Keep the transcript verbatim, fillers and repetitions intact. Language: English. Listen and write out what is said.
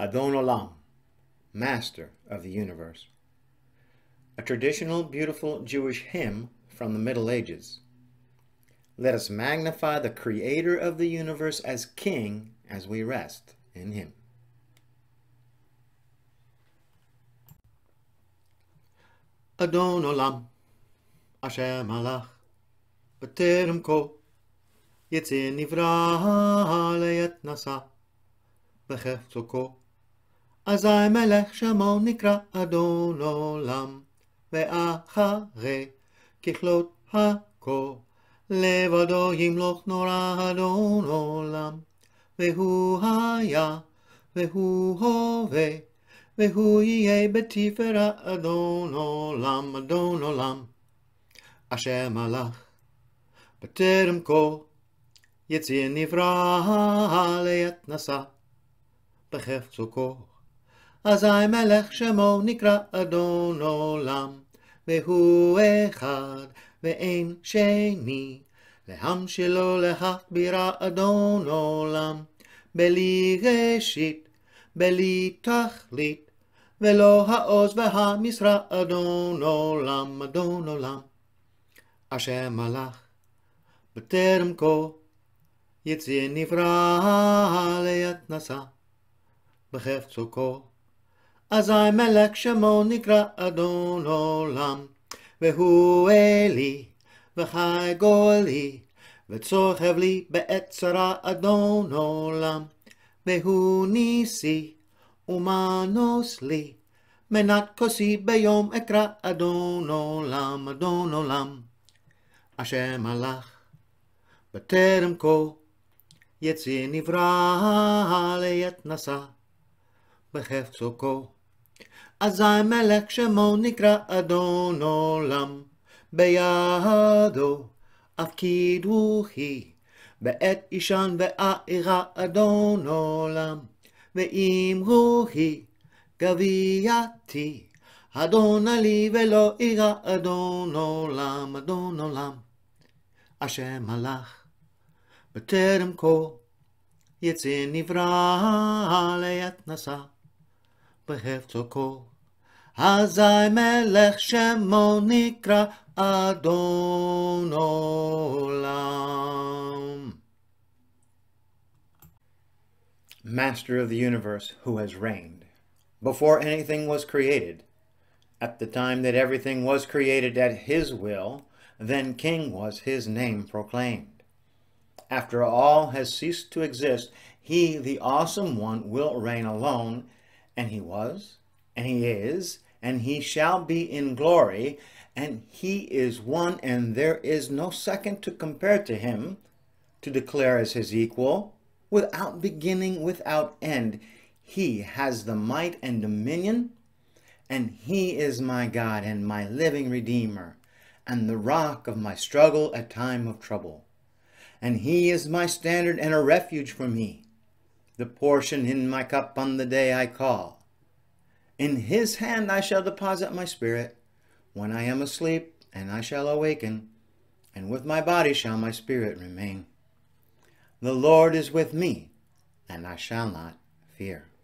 Adon Olam, Master of the Universe. A traditional beautiful Jewish hymn from the Middle Ages. Let us magnify the Creator of the universe as King as we rest in Him. Adon Olam, Hashem Halach, B'terem Ko, Yetzi Nivra Leyet Nasa, B'cheftzoko, Azai Melech Shemo Nikra Adon Olam, Ve'achare Kichlot Hako, Levado Yimloch Nora Adon Olam, Vehu Haya, Vehu Hove, Vehu Yeh Betifera Adon Olam, Adon Olam, Hashem Halach, B'terem Ko, Yetzi Nivra Leyet Nasa, B'cheftzoko, Azai Melech Shemo Nikra Adon Olam, Vehu Echad, Ve'en Sheni, Lehamshilo Lehachbira Adon Olam, Beli Reshit, Beli Tachlit, Velo Ha'oz V'ha'misra Adon Olam, Adon Olam, Hashem Halach, B'terem Ko, Yetzi Nivra Leyet Nasa, B'cheftzoko, Azai Melech Shemo Nikra Adon Olam, Vehu Eli, V'chai Goli, V'tzochev li Be'et Tzara Adon Olam, Vehu Nisi, Umanos li, Menat Kosi Beyom Ekra Adon Olam, Adon Olam, Hashem Halach, B'terem Ko, Yetzi Nivra Leyet Nasa, B'cheftzoko, Azai Melech Shemo Nikra Adon Olam, Beyado Afkiduhi, Be'et Ishan Ve'a'ira Adon Olam, Ve'imruhi Gaviyati, Adon Ali Velo Ira Adon Olam, Adon Olam, Hashem Halach, B'terem Ko, Yetzi Nivra Leyet Nasa, B'cheftzoko, Azai Melech Shemo Nikra Adon Olam. Master of the universe who has reigned, before anything was created, at the time that everything was created at His will, then King was His name proclaimed. After all has ceased to exist, He, the Awesome One, will reign alone, and He was, and He is, and He shall be in glory, and He is one, and there is no second to compare to Him, to declare as His equal, without beginning, without end. He has the might and dominion, and He is my God and my living Redeemer, and the rock of my struggle at time of trouble. And He is my standard and a refuge for me, the portion in my cup on the day I call. In His hand I shall deposit my spirit, when I am asleep, and I shall awaken, and with my body shall my spirit remain. The Lord is with me, and I shall not fear.